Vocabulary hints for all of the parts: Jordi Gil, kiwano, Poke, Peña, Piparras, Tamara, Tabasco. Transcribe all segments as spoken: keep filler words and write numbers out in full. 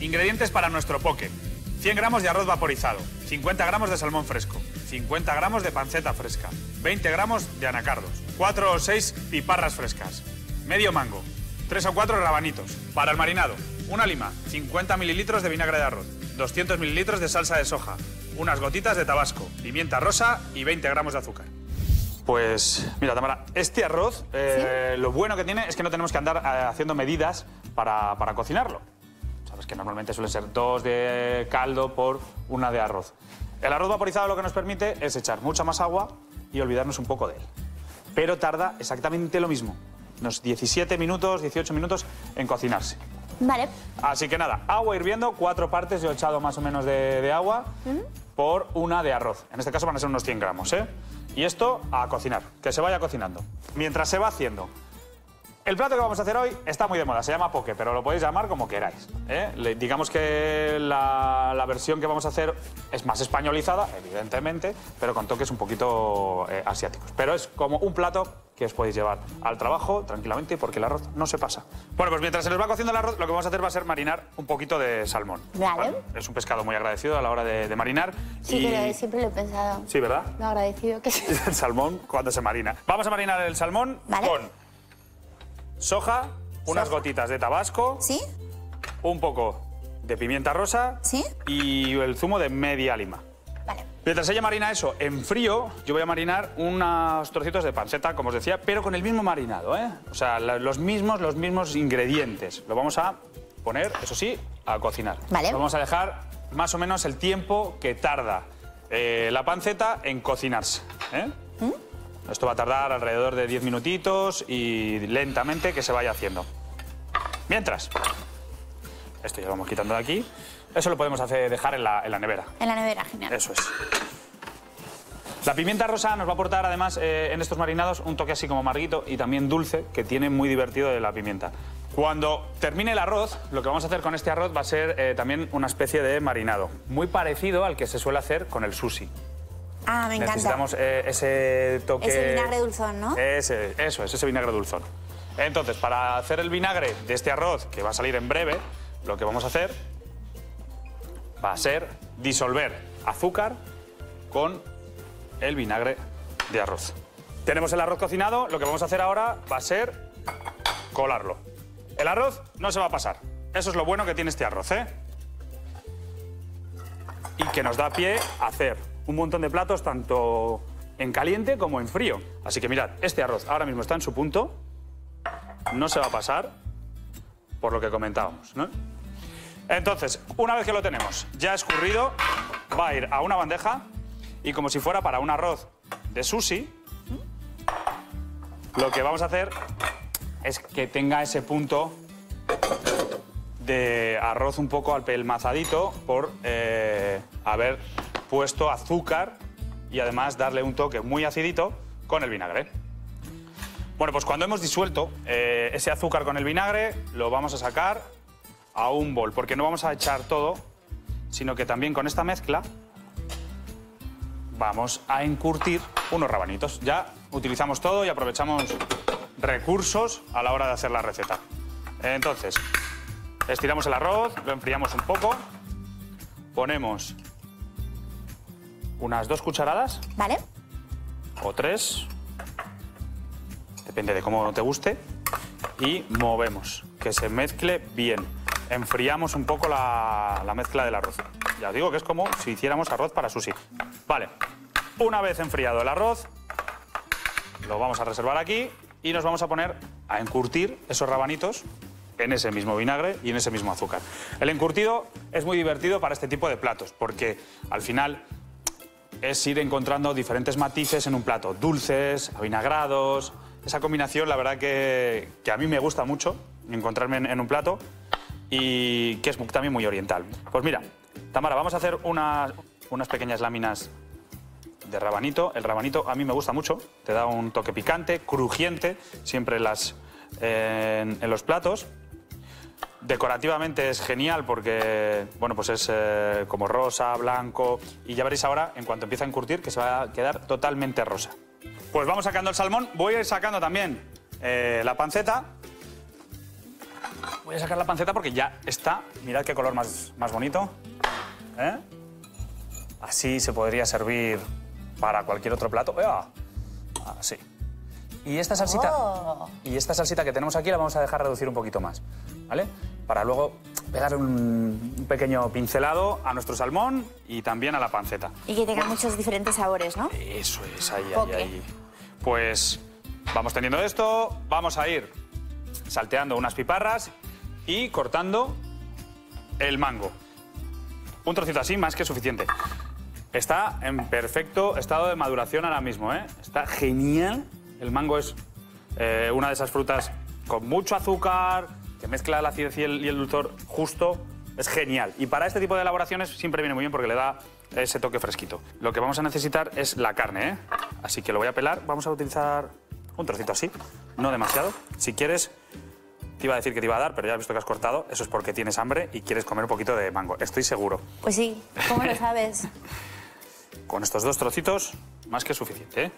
Ingredientes para nuestro poke. cien gramos de arroz vaporizado, cincuenta gramos de salmón fresco, cincuenta gramos de panceta fresca, veinte gramos de anacardos, cuatro o seis piparras frescas, medio mango, tres o cuatro rabanitos. Para el marinado, una lima, cincuenta mililitros de vinagre de arroz, doscientos mililitros de salsa de soja, unas gotitas de tabasco, pimienta rosa y veinte gramos de azúcar. Pues mira, Tamara, este arroz, eh, ¿sí? Lo bueno que tiene es que no tenemos que andar eh, haciendo medidas para, para cocinarlo. Sabes que normalmente suelen ser dos de caldo por una de arroz. El arroz vaporizado lo que nos permite es echar mucha más agua y olvidarnos un poco de él. Pero tarda exactamente lo mismo, unos diecisiete minutos, dieciocho minutos en cocinarse. Vale. Así que nada, agua hirviendo, cuatro partes, yo he echado más o menos de, de agua ¿mm? Por una de arroz. En este caso van a ser unos cien gramos, ¿eh? Y esto a cocinar, que se vaya cocinando. Mientras se va haciendo, el plato que vamos a hacer hoy está muy de moda, se llama poke, pero lo podéis llamar como queráis, ¿eh? Le, digamos que la, la versión que vamos a hacer es más españolizada, evidentemente, pero con toques un poquito eh, asiáticos. Pero es como un plato que os podéis llevar al trabajo tranquilamente porque el arroz no se pasa. Bueno, pues mientras se nos va cociendo el arroz, lo que vamos a hacer va a ser marinar un poquito de salmón. Vale. ¿Vale? Es un pescado muy agradecido a la hora de, de marinar. Sí, y... pero siempre lo he pensado. Sí, ¿verdad? Lo agradecido que es. El salmón cuando se marina. Vamos a marinar el salmón ¿vale? con soja, unas soja. Gotitas de tabasco. Sí. Un poco de pimienta rosa. Sí. Y el zumo de media lima. Vale. Mientras ella marina eso en frío, yo voy a marinar unos trocitos de panceta, como os decía, pero con el mismo marinado, ¿eh? O sea, los mismos, los mismos ingredientes. Lo vamos a poner, eso sí, a cocinar. Vale. Lo vamos a dejar más o menos el tiempo que tarda eh, la panceta en cocinarse, ¿eh? ¿Mm? Esto va a tardar alrededor de diez minutitos y lentamente que se vaya haciendo. Mientras, esto ya lo vamos quitando de aquí. Eso lo podemos hacer, dejar en la, en la nevera. En la nevera, genial. Eso es. La pimienta rosa nos va a aportar, además, eh, en estos marinados, un toque así como amarguito y también dulce, que tiene muy divertido de la pimienta. Cuando termine el arroz, lo que vamos a hacer con este arroz va a ser eh, también una especie de marinado, muy parecido al que se suele hacer con el sushi. Ah, me encanta. Necesitamos eh, ese toque... Ese vinagre dulzón, ¿no? Ese, eso es, ese vinagre dulzón. Entonces, para hacer el vinagre de este arroz, que va a salir en breve, lo que vamos a hacer va a ser disolver azúcar con el vinagre de arroz. Tenemos el arroz cocinado, lo que vamos a hacer ahora va a ser colarlo. El arroz no se va a pasar, eso es lo bueno que tiene este arroz, ¿eh? Y que nos da pie a hacer un montón de platos tanto en caliente como en frío. Así que mirad, este arroz ahora mismo está en su punto, no se va a pasar por lo que comentábamos, ¿no? Entonces, una vez que lo tenemos ya escurrido, va a ir a una bandeja y como si fuera para un arroz de sushi, lo que vamos a hacer es que tenga ese punto de arroz un poco apelmazadito por eh, haber puesto azúcar y además darle un toque muy acidito con el vinagre. Bueno, pues cuando hemos disuelto eh, ese azúcar con el vinagre, lo vamos a sacar a un bol, porque no vamos a echar todo, sino que también con esta mezcla vamos a encurtir unos rabanitos. Ya utilizamos todo y aprovechamos recursos a la hora de hacer la receta. Entonces, estiramos el arroz, lo enfriamos un poco, ponemos unas dos cucharadas, ¿vale? O tres, depende de cómo te guste, y movemos, que se mezcle bien. Enfriamos un poco la, la mezcla del arroz. Ya os digo que es como si hiciéramos arroz para sushi. Vale, una vez enfriado el arroz, lo vamos a reservar aquí y nos vamos a poner a encurtir esos rabanitos en ese mismo vinagre y en ese mismo azúcar. El encurtido es muy divertido para este tipo de platos porque al final es ir encontrando diferentes matices en un plato, dulces, avinagrados. Esa combinación, la verdad que, que a mí me gusta mucho encontrarme en, en un plato. Y que es también muy oriental. Pues mira, Tamara, vamos a hacer unas, unas pequeñas láminas de rabanito. El rabanito a mí me gusta mucho, te da un toque picante, crujiente, siempre las, eh, en, en los platos. Decorativamente es genial porque, bueno, pues es eh, como rosa, blanco. Y ya veréis ahora, en cuanto empieza a encurtir, que se va a quedar totalmente rosa. Pues vamos sacando el salmón, voy a ir sacando también eh, la panceta. Voy a sacar la panceta porque ya está. Mirad qué color más, más bonito. ¿Eh? Así se podría servir para cualquier otro plato. ¡Ea! Así. Y esta salsita, oh. y esta salsita que tenemos aquí la vamos a dejar reducir un poquito más, ¿vale? Para luego pegar un, un pequeño pincelado a nuestro salmón y también a la panceta. Y que tenga bueno. muchos diferentes sabores, ¿no? Eso es, ahí, ahí, ahí. Pues vamos teniendo esto, vamos a ir salteando unas piparras y cortando el mango. Un trocito así, más que suficiente. Está en perfecto estado de maduración ahora mismo, ¿eh? Está genial. El mango es eh, una de esas frutas con mucho azúcar, que mezcla la acidez y el, y el dulzor justo. Es genial. Y para este tipo de elaboraciones siempre viene muy bien porque le da ese toque fresquito. Lo que vamos a necesitar es la carne, ¿eh? Así que lo voy a pelar. Vamos a utilizar un trocito así, no demasiado. Si quieres, te iba a decir que te iba a dar, pero ya has visto que has cortado. Eso es porque tienes hambre y quieres comer un poquito de mango. Estoy seguro. Pues sí, ¿cómo lo sabes? Con estos dos trocitos, más que suficiente, ¿eh?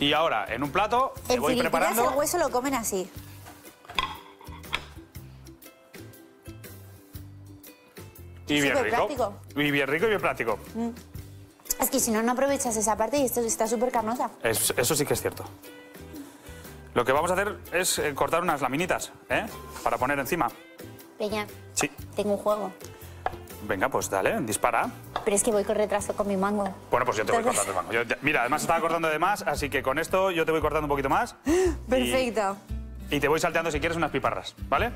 Y ahora, en un plato, me voy preparando... El hueso lo comen así. Y bien rico. Y bien rico y bien práctico. Mm. Es que si no, no aprovechas esa parte y esto está súper carnosa. Eso, eso sí que es cierto. Lo que vamos a hacer es cortar unas laminitas, ¿eh? Para poner encima. Peña, sí. Tengo un juego. Venga, pues dale, dispara. Pero es que voy con retraso con mi mango. Bueno, pues yo te voy cortando el mango. Yo, ya, mira, además estaba cortando de más, así que con esto yo te voy cortando un poquito más. Perfecto. Y, y te voy salteando, si quieres, unas piparras, ¿vale?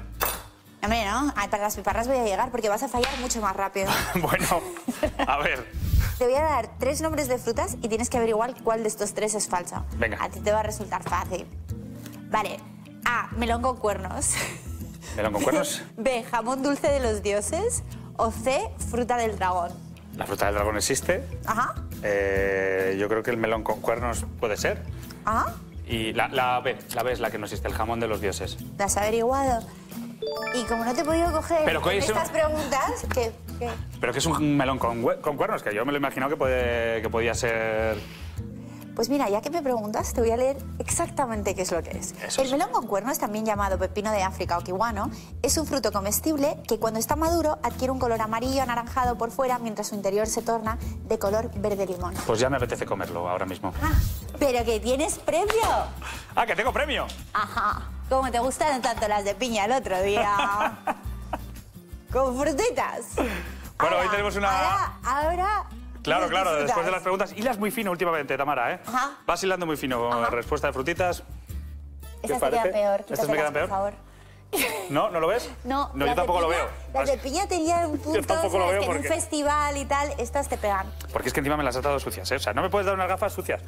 Hombre, no, para las piparras voy a llegar porque vas a fallar mucho más rápido. Bueno, a ver. Te voy a dar tres nombres de frutas y tienes que averiguar cuál de estos tres es falso. Venga. A ti te va a resultar fácil. Vale. A, melón con cuernos. ¿Melón con cuernos? B, jamón dulce de los dioses. O C, fruta del dragón. La fruta del dragón existe. Ajá. Eh, yo creo que el melón con cuernos puede ser. Ajá. Y la, la B, la B es la que no existe, el jamón de los dioses. ¿La has averiguado? Y como no te he podido coger pero con estas un... preguntas... ¿qué, qué? Pero que es un melón con, con cuernos, que yo me lo he imaginado que, puede, que podía ser... Pues mira, ya que me preguntas, te voy a leer exactamente qué es lo que es. Eso el melón con cuernos, también llamado pepino de África o kiwano, es un fruto comestible que cuando está maduro adquiere un color amarillo anaranjado por fuera, mientras su interior se torna de color verde limón. Pues ya me apetece comerlo ahora mismo. Ah, pero que tienes premio. Ah, que tengo premio. Ajá. Como te gustaron tanto las de piña el otro día. Con frutitas. Bueno, ahora, hoy tenemos una... Ahora... ahora... Claro, claro, después de las preguntas. Hilas muy fino últimamente, Tamara, ¿eh? Ajá. Vas hilando muy fino. Ajá. Respuesta de frutitas. Estas te quedan peor. Estas me quedan peor. Por favor. ¿No? ¿No lo ves? No. No, yo tampoco lo veo. Las de piña tenían un punto. Yo tampoco lo veo porque... en un festival y tal, estas te pegan. Porque es que encima me las has dado sucias, ¿eh? O sea, no me puedes dar unas gafas sucias.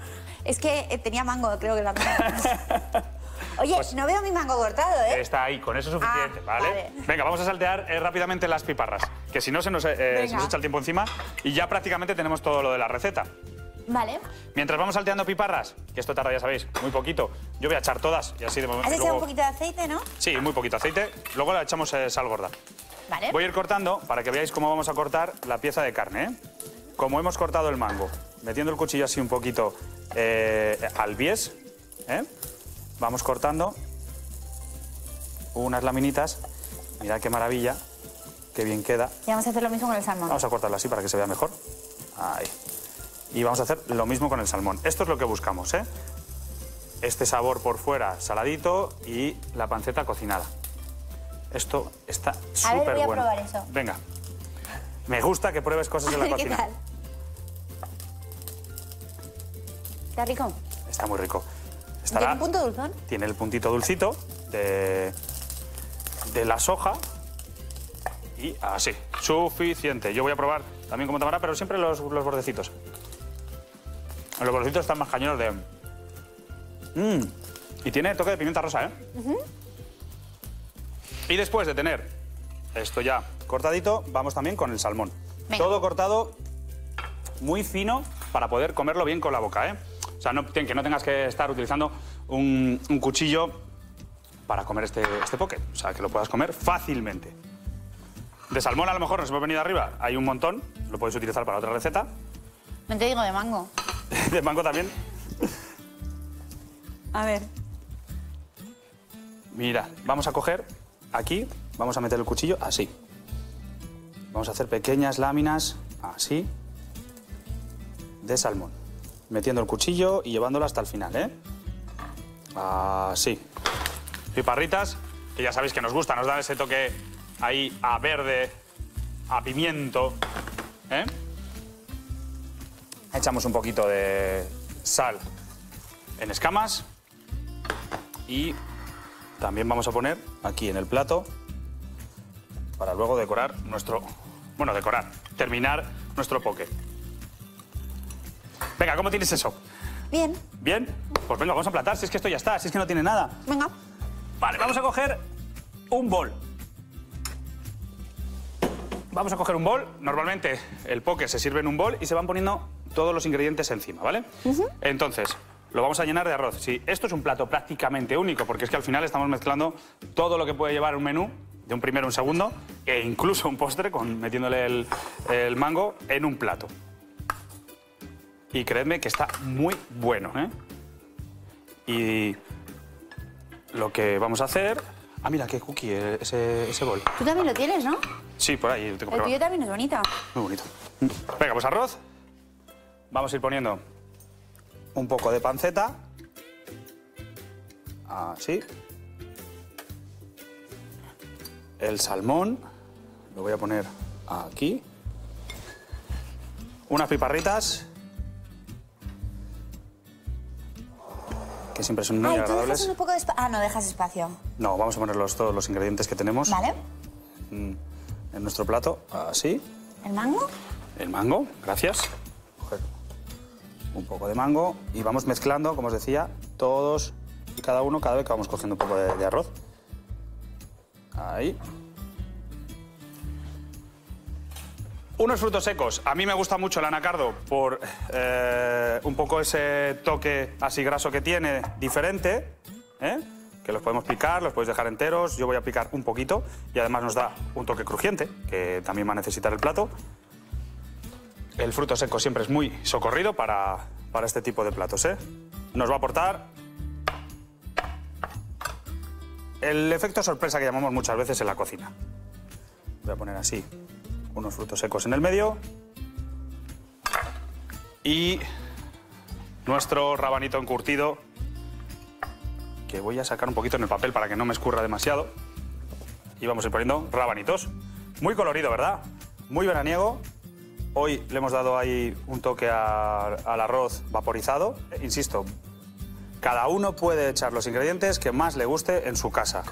Es que tenía mango, creo que la mía. Oye, pues, no veo mi mango cortado, ¿eh? Está ahí, con eso es suficiente, ah, ¿vale? ¿vale? Venga, vamos a saltear eh, rápidamente las piparras, que si no se nos, eh, se nos echa el tiempo encima y ya prácticamente tenemos todo lo de la receta. Vale. Mientras vamos salteando piparras, que esto tarda, ya sabéis, muy poquito, yo voy a echar todas y así de momento... Has echado un poquito de aceite, ¿no? Sí, muy poquito aceite, luego le echamos eh, sal gorda. Vale. Voy a ir cortando para que veáis cómo vamos a cortar la pieza de carne, ¿eh? Como hemos cortado el mango, metiendo el cuchillo así un poquito eh, al bies, ¿eh? Vamos cortando unas laminitas. Mirad qué maravilla, qué bien queda. Y vamos a hacer lo mismo con el salmón. Vamos a cortarlo así para que se vea mejor. Ahí. Y vamos a hacer lo mismo con el salmón. Esto es lo que buscamos, ¿eh? Este sabor por fuera saladito y la panceta cocinada. Esto está súper bueno. A ver, voy a bueno. probar eso. Venga. Me gusta que pruebes cosas de la cocina. ¿Qué tal? ¿Está rico? Está muy rico. Estará, ¿tiene un punto dulzón? Tiene el puntito dulcito de, de la soja y así, suficiente. Yo voy a probar también como Tamara, pero siempre los, los bordecitos. Los bordecitos están más cañones de... Mm, y tiene toque de pimienta rosa, ¿eh? Uh-huh. Y después de tener esto ya cortadito, vamos también con el salmón. Venga. Todo cortado muy fino para poder comerlo bien con la boca, ¿eh? O sea, no, que no tengas que estar utilizando un, un cuchillo para comer este, este poke. O sea, que lo puedas comer fácilmente. De salmón a lo mejor nos hemos venido arriba. Hay un montón. Lo podéis utilizar para otra receta. No te digo de mango. De mango también. A ver. Mirad, vamos a coger aquí, vamos a meter el cuchillo así. Vamos a hacer pequeñas láminas así de salmón, metiendo el cuchillo y llevándolo hasta el final, ¿eh? Así. Piparritas, que ya sabéis que nos gusta, nos dan ese toque ahí a verde, a pimiento, ¿eh? Echamos un poquito de sal en escamas y también vamos a poner aquí en el plato para luego decorar nuestro... Bueno, decorar, terminar nuestro poke. Venga, ¿cómo tienes eso? Bien. ¿Bien? Pues venga, vamos a emplatar, si es que esto ya está, si es que no tiene nada. Venga. Vale, vamos a coger un bol. Vamos a coger un bol. Normalmente el poke se sirve en un bol y se van poniendo todos los ingredientes encima, ¿vale? Uh-huh. Entonces, lo vamos a llenar de arroz. Sí, esto es un plato prácticamente único, porque es que al final estamos mezclando todo lo que puede llevar un menú, de un primero a un segundo, e incluso un postre, con, metiéndole el, el mango en un plato. Y creedme que está muy bueno, ¿eh? Y lo que vamos a hacer... Ah, mira, qué cookie, ese, ese bol. Tú también lo tienes, ¿no? Sí, por ahí. Lo tengo. El tuyo también es bonito. Muy bonito. Venga, pues arroz. Vamos a ir poniendo un poco de panceta. Así. El salmón. Lo voy a poner aquí. Unas piparritas. Que siempre son muy Ay, agradables. ¿Tú dejas un poco de espacio? Ah, no, dejas espacio. No, vamos a poner los, todos los ingredientes que tenemos. Vale. En nuestro plato, así. ¿El mango? El mango, gracias. Coger un poco de mango y vamos mezclando, como os decía, todos y cada uno, cada vez que vamos cogiendo un poco de, de arroz. Ahí. Unos frutos secos. A mí me gusta mucho el anacardo por eh, un poco ese toque así graso que tiene, diferente, ¿eh? Que los podemos picar, los podéis dejar enteros. Yo voy a picar un poquito y además nos da un toque crujiente, que también va a necesitar el plato. El fruto seco siempre es muy socorrido para, para este tipo de platos, ¿eh? Nos va a aportar el efecto sorpresa que llamamos muchas veces en la cocina. Voy a poner así unos frutos secos en el medio y nuestro rabanito encurtido, que voy a sacar un poquito en el papel para que no me escurra demasiado, y vamos a ir poniendo rabanitos. Muy colorido, ¿verdad? Muy veraniego. Hoy le hemos dado ahí un toque a, al arroz vaporizado. Insisto, cada uno puede echar los ingredientes que más le guste en su casa.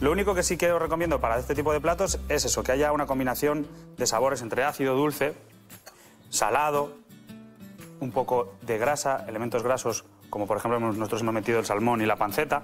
Lo único que sí que os recomiendo para este tipo de platos es eso, que haya una combinación de sabores entre ácido, dulce, salado, un poco de grasa, elementos grasos, como por ejemplo nosotros hemos metido el salmón y la panceta.